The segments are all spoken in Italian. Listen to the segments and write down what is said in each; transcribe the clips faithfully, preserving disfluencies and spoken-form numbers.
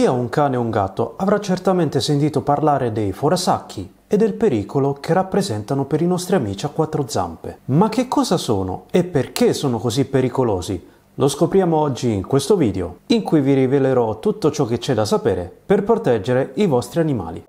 Chi ha un cane o un gatto avrà certamente sentito parlare dei forasacchi e del pericolo che rappresentano per i nostri amici a quattro zampe. Ma che cosa sono e perché sono così pericolosi? Lo scopriamo oggi in questo video, in cui vi rivelerò tutto ciò che c'è da sapere per proteggere i vostri animali.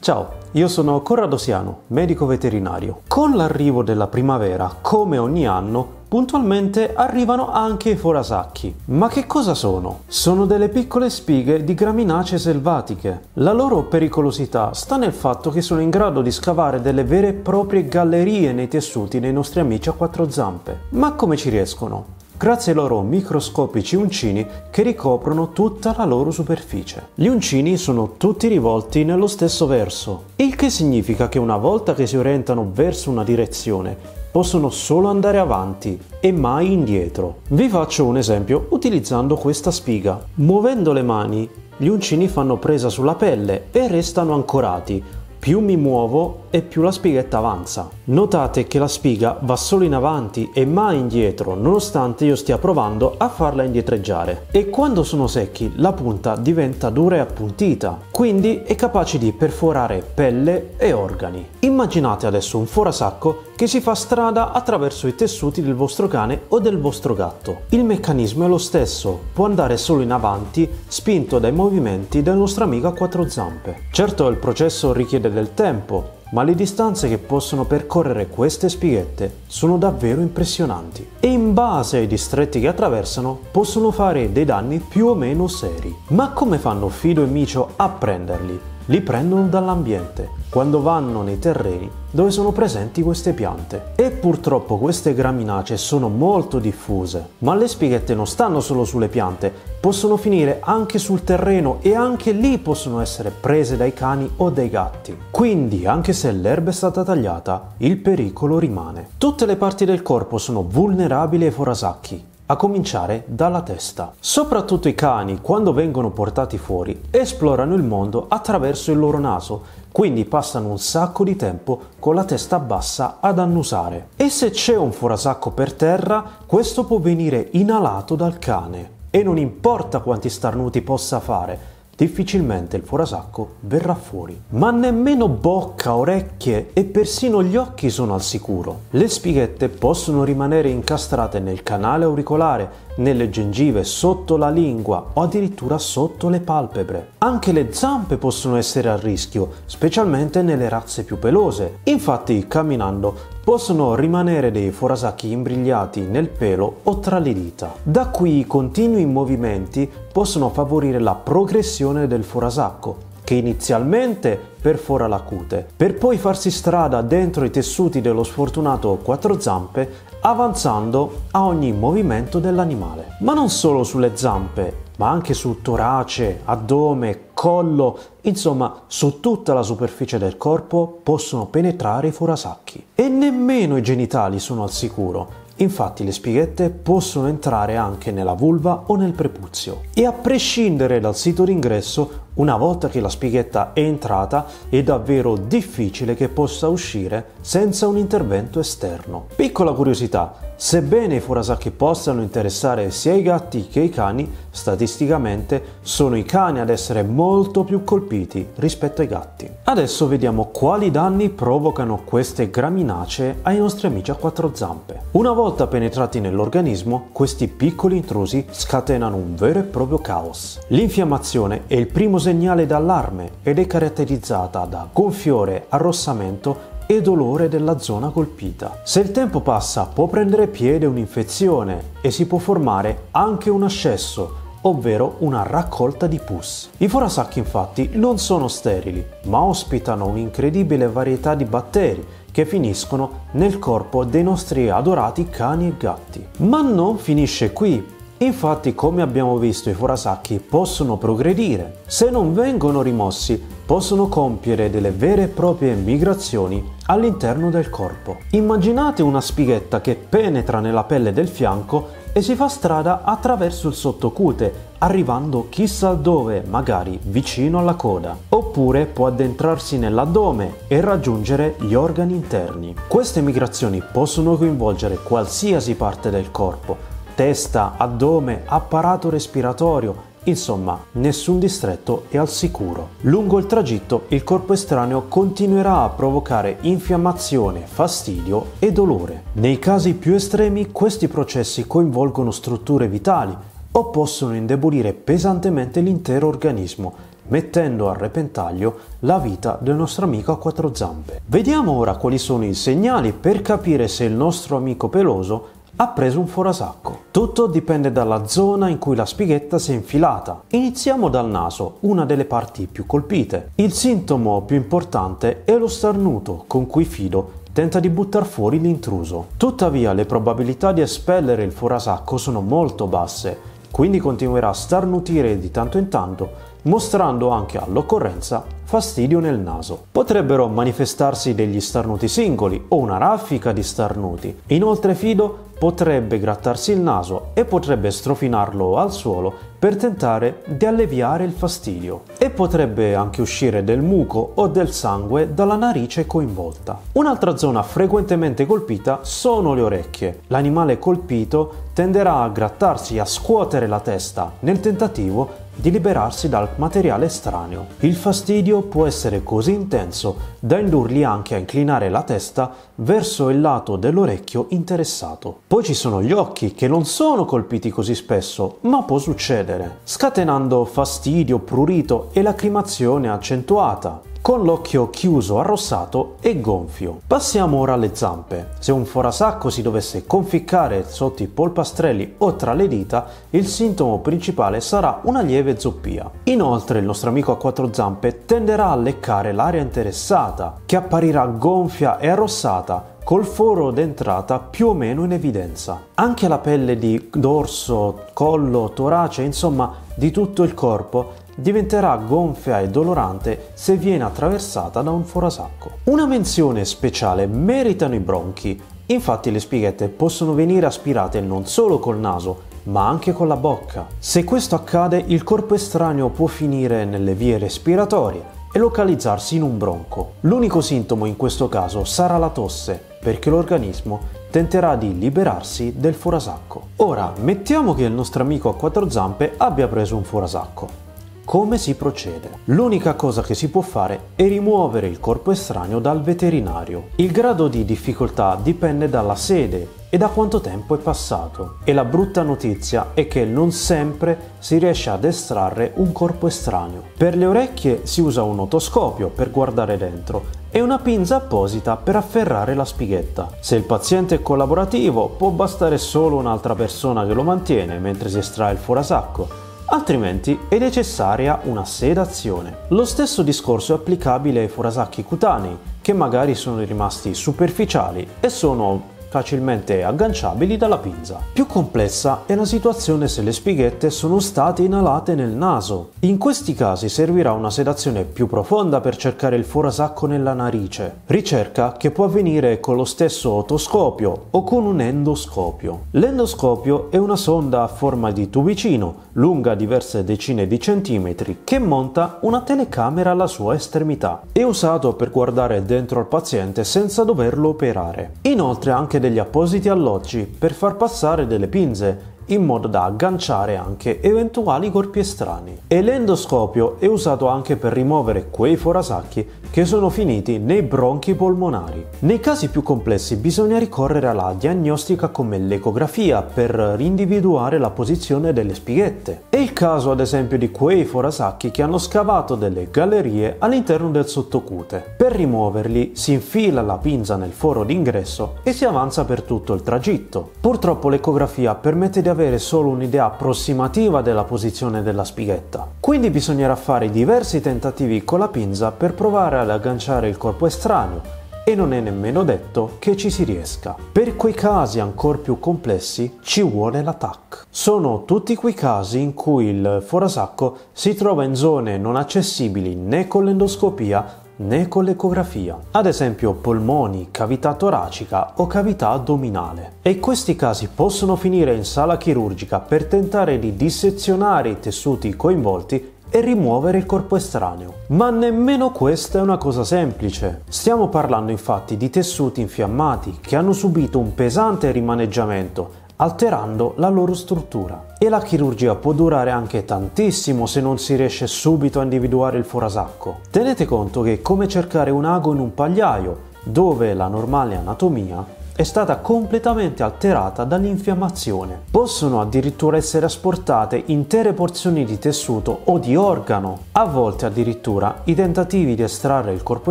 Ciao, io sono Corrado Siano, medico veterinario. Con l'arrivo della primavera, come ogni anno, puntualmente arrivano anche i forasacchi. Ma che cosa sono? Sono delle piccole spighe di graminacee selvatiche. La loro pericolosità sta nel fatto che sono in grado di scavare delle vere e proprie gallerie nei tessuti dei nostri amici a quattro zampe. Ma come ci riescono? Grazie ai loro microscopici uncini che ricoprono tutta la loro superficie. Gli uncini sono tutti rivolti nello stesso verso, il che significa che una volta che si orientano verso una direzione, possono solo andare avanti e mai indietro. Vi faccio un esempio utilizzando questa spiga. Muovendo le mani, gli uncini fanno presa sulla pelle e restano ancorati. Più mi muovo e più la spighetta avanza. Notate che la spiga va solo in avanti e mai indietro, nonostante io stia provando a farla indietreggiare. E quando sono secchi, la punta diventa dura e appuntita, quindi è capace di perforare pelle e organi. Immaginate adesso un forasacco che si fa strada attraverso i tessuti del vostro cane o del vostro gatto. Il meccanismo è lo stesso, può andare solo in avanti, spinto dai movimenti del nostro amico a quattro zampe. Certo, il processo richiede del tempo, ma le distanze che possono percorrere queste spighette sono davvero impressionanti e in base ai distretti che attraversano possono fare dei danni più o meno seri. Ma come fanno Fido e Micio a prenderli? Li prendono dall'ambiente, quando vanno nei terreni dove sono presenti queste piante. E purtroppo queste graminacee sono molto diffuse, ma le spighette non stanno solo sulle piante, possono finire anche sul terreno e anche lì possono essere prese dai cani o dai gatti. Quindi, anche se l'erba è stata tagliata, il pericolo rimane. Tutte le parti del corpo sono vulnerabili ai forasacchi, a cominciare dalla testa. Soprattutto i cani, quando vengono portati fuori, esplorano il mondo attraverso il loro naso, quindi passano un sacco di tempo con la testa bassa ad annusare. E se c'è un forasacco per terra, questo può venire inalato dal cane. E non importa quanti starnuti possa fare, difficilmente il forasacco verrà fuori. Ma nemmeno bocca, orecchie e persino gli occhi sono al sicuro. Le spighette possono rimanere incastrate nel canale auricolare, nelle gengive, sotto la lingua o addirittura sotto le palpebre. Anche le zampe possono essere a rischio, specialmente nelle razze più pelose. Infatti, camminando, possono rimanere dei forasacchi imbrigliati nel pelo o tra le dita. Da qui i continui movimenti possono favorire la progressione del forasacco, che inizialmente perfora la cute, per poi farsi strada dentro i tessuti dello sfortunato quattro zampe, avanzando a ogni movimento dell'animale. Ma non solo sulle zampe, ma anche su torace, addome, collo, insomma su tutta la superficie del corpo possono penetrare i forasacchi. E nemmeno i genitali sono al sicuro, infatti le spighette possono entrare anche nella vulva o nel prepuzio. E a prescindere dal sito d'ingresso, una volta che la spighetta è entrata, è davvero difficile che possa uscire senza un intervento esterno. Piccola curiosità, sebbene i forasacchi possano interessare sia i gatti che i cani, statisticamente sono i cani ad essere molto più colpiti rispetto ai gatti. Adesso vediamo quali danni provocano queste graminacee ai nostri amici a quattro zampe. Una volta penetrati nell'organismo, questi piccoli intrusi scatenano un vero e proprio caos. L'infiammazione è il primo segnale d'allarme ed è caratterizzata da gonfiore, arrossamento e dolore della zona colpita. Se il tempo passa, può prendere piede un'infezione e si può formare anche un ascesso, ovvero una raccolta di pus. I forasacchi infatti non sono sterili, ma ospitano un'incredibile varietà di batteri che finiscono nel corpo dei nostri adorati cani e gatti. Ma non finisce qui. Infatti, come abbiamo visto, i forasacchi possono progredire. Se non vengono rimossi, possono compiere delle vere e proprie migrazioni all'interno del corpo. Immaginate una spighetta che penetra nella pelle del fianco e si fa strada attraverso il sottocute, arrivando chissà dove, magari vicino alla coda. Oppure può addentrarsi nell'addome e raggiungere gli organi interni. Queste migrazioni possono coinvolgere qualsiasi parte del corpo, testa, addome, apparato respiratorio, insomma, nessun distretto è al sicuro. Lungo il tragitto il corpo estraneo continuerà a provocare infiammazione, fastidio e dolore. Nei casi più estremi questi processi coinvolgono strutture vitali o possono indebolire pesantemente l'intero organismo, mettendo a repentaglio la vita del nostro amico a quattro zampe. Vediamo ora quali sono i segnali per capire se il nostro amico peloso ha preso un forasacco. Tutto dipende dalla zona in cui la spighetta si è infilata. Iniziamo dal naso, una delle parti più colpite. Il sintomo più importante è lo starnuto con cui Fido tenta di buttar fuori l'intruso. Tuttavia le probabilità di espellere il forasacco sono molto basse, quindi continuerà a starnutire di tanto in tanto, mostrando anche all'occorrenza fastidio nel naso. Potrebbero manifestarsi degli starnuti singoli o una raffica di starnuti. Inoltre Fido potrebbe grattarsi il naso e potrebbe strofinarlo al suolo per tentare di alleviare il fastidio, e potrebbe anche uscire del muco o del sangue dalla narice coinvolta. Un'altra zona frequentemente colpita sono le orecchie. L'animale colpito tenderà a grattarsi e a scuotere la testa nel tentativo di liberarsi dal materiale estraneo. Il fastidio può essere così intenso da indurli anche a inclinare la testa verso il lato dell'orecchio interessato. Poi ci sono gli occhi, che non sono colpiti così spesso, ma può succedere, scatenando fastidio, prurito e lacrimazione accentuata, con l'occhio chiuso, arrossato e gonfio. Passiamo ora alle zampe. Se un forasacco si dovesse conficcare sotto i polpastrelli o tra le dita, il sintomo principale sarà una lieve zoppia. Inoltre il nostro amico a quattro zampe tenderà a leccare l'area interessata, che apparirà gonfia e arrossata, col foro d'entrata più o meno in evidenza. Anche la pelle di dorso, collo, torace, insomma di tutto il corpo, diventerà gonfia e dolorante se viene attraversata da un forasacco. Una menzione speciale meritano i bronchi. Infatti le spighette possono venire aspirate non solo col naso, ma anche con la bocca. Se questo accade, il corpo estraneo può finire nelle vie respiratorie e localizzarsi in un bronco. L'unico sintomo in questo caso sarà la tosse, perché l'organismo tenterà di liberarsi del forasacco. Ora, mettiamo che il nostro amico a quattro zampe abbia preso un forasacco. Come si procede? L'unica cosa che si può fare è rimuovere il corpo estraneo dal veterinario. Il grado di difficoltà dipende dalla sede e da quanto tempo è passato. E la brutta notizia è che non sempre si riesce ad estrarre un corpo estraneo. Per le orecchie si usa un otoscopio per guardare dentro e una pinza apposita per afferrare la spighetta. Se il paziente è collaborativo, può bastare solo un'altra persona che lo mantiene mentre si estrae il forasacco. Altrimenti è necessaria una sedazione. Lo stesso discorso è applicabile ai forasacchi cutanei, che magari sono rimasti superficiali e sono facilmente agganciabili dalla pinza. Più complessa è la situazione se le spighette sono state inalate nel naso. In questi casi servirà una sedazione più profonda per cercare il forasacco nella narice, ricerca che può avvenire con lo stesso otoscopio o con un endoscopio. L'endoscopio è una sonda a forma di tubicino, lunga diverse decine di centimetri, che monta una telecamera alla sua estremità. È usato per guardare dentro al paziente senza doverlo operare. Inoltre anche degli appositi alloggi per far passare delle pinze, in modo da agganciare anche eventuali corpi estranei. E l'endoscopio è usato anche per rimuovere quei forasacchi che sono finiti nei bronchi polmonari. Nei casi più complessi bisogna ricorrere alla diagnostica come l'ecografia per individuare la posizione delle spighette. È il caso ad esempio di quei forasacchi che hanno scavato delle gallerie all'interno del sottocute. Per rimuoverli si infila la pinza nel foro d'ingresso e si avanza per tutto il tragitto. Purtroppo l'ecografia permette di avere avere solo un'idea approssimativa della posizione della spighetta, quindi bisognerà fare diversi tentativi con la pinza per provare ad agganciare il corpo estraneo, e non è nemmeno detto che ci si riesca. Per quei casi ancora più complessi ci vuole la T A C. Sono tutti quei casi in cui il forasacco si trova in zone non accessibili né con l'endoscopia né con l'ecografia, ad esempio polmoni, cavità toracica o cavità addominale. E questi casi possono finire in sala chirurgica per tentare di dissezionare i tessuti coinvolti e rimuovere il corpo estraneo. Ma nemmeno questa è una cosa semplice. Stiamo parlando infatti di tessuti infiammati che hanno subito un pesante rimaneggiamento, alterando la loro struttura. E la chirurgia può durare anche tantissimo se non si riesce subito a individuare il forasacco. Tenete conto che è come cercare un ago in un pagliaio, dove la normale anatomia è stata completamente alterata dall'infiammazione. Possono addirittura essere asportate intere porzioni di tessuto o di organo. A volte addirittura i tentativi di estrarre il corpo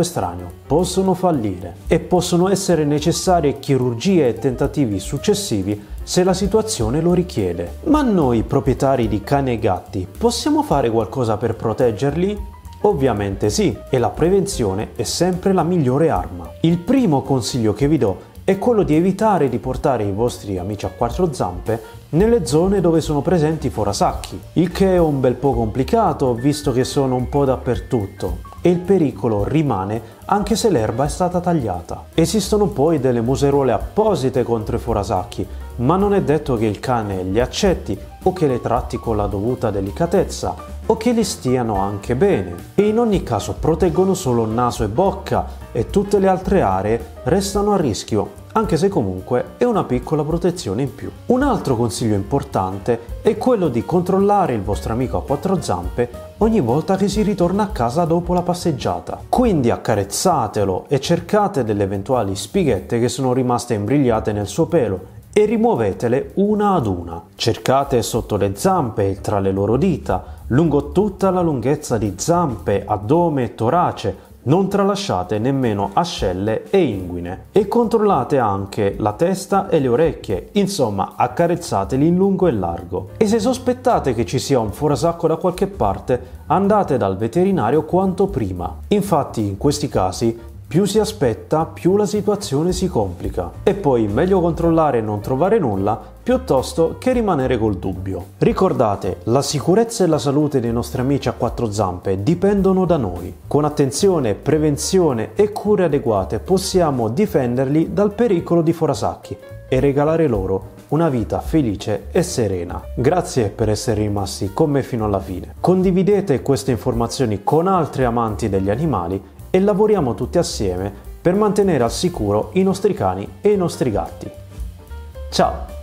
estraneo possono fallire e possono essere necessarie chirurgie e tentativi successivi se la situazione lo richiede. Ma noi proprietari di cani e gatti possiamo fare qualcosa per proteggerli? Ovviamente sì, e la prevenzione è sempre la migliore arma. Il primo consiglio che vi do è quello di evitare di portare i vostri amici a quattro zampe nelle zone dove sono presenti i forasacchi, il che è un bel po' complicato visto che sono un po' dappertutto e il pericolo rimane anche se l'erba è stata tagliata. Esistono poi delle museruole apposite contro i forasacchi, ma non è detto che il cane li accetti o che le tratti con la dovuta delicatezza o che li stiano anche bene, e in ogni caso proteggono solo naso e bocca e tutte le altre aree restano a rischio, anche se comunque è una piccola protezione in più. Un altro consiglio importante è quello di controllare il vostro amico a quattro zampe ogni volta che si ritorna a casa dopo la passeggiata. Quindi accarezzatelo e cercate delle eventuali spighette che sono rimaste imbrigliate nel suo pelo e rimuovetele una ad una. Cercate sotto le zampe e tra le loro dita, lungo tutta la lunghezza di zampe, addome e torace. Non tralasciate nemmeno ascelle e inguine, e controllate anche la testa e le orecchie, insomma accarezzateli in lungo e largo. E se sospettate che ci sia un forasacco da qualche parte, andate dal veterinario quanto prima. Infatti in questi casi più si aspetta più la situazione si complica, e poi meglio controllare e non trovare nulla piuttosto che rimanere col dubbio. Ricordate, la sicurezza e la salute dei nostri amici a quattro zampe dipendono da noi. Con attenzione, prevenzione e cure adeguate possiamo difenderli dal pericolo di forasacchi e regalare loro una vita felice e serena. Grazie per essere rimasti con me fino alla fine. Condividete queste informazioni con altri amanti degli animali e lavoriamo tutti assieme per mantenere al sicuro i nostri cani e i nostri gatti. Ciao!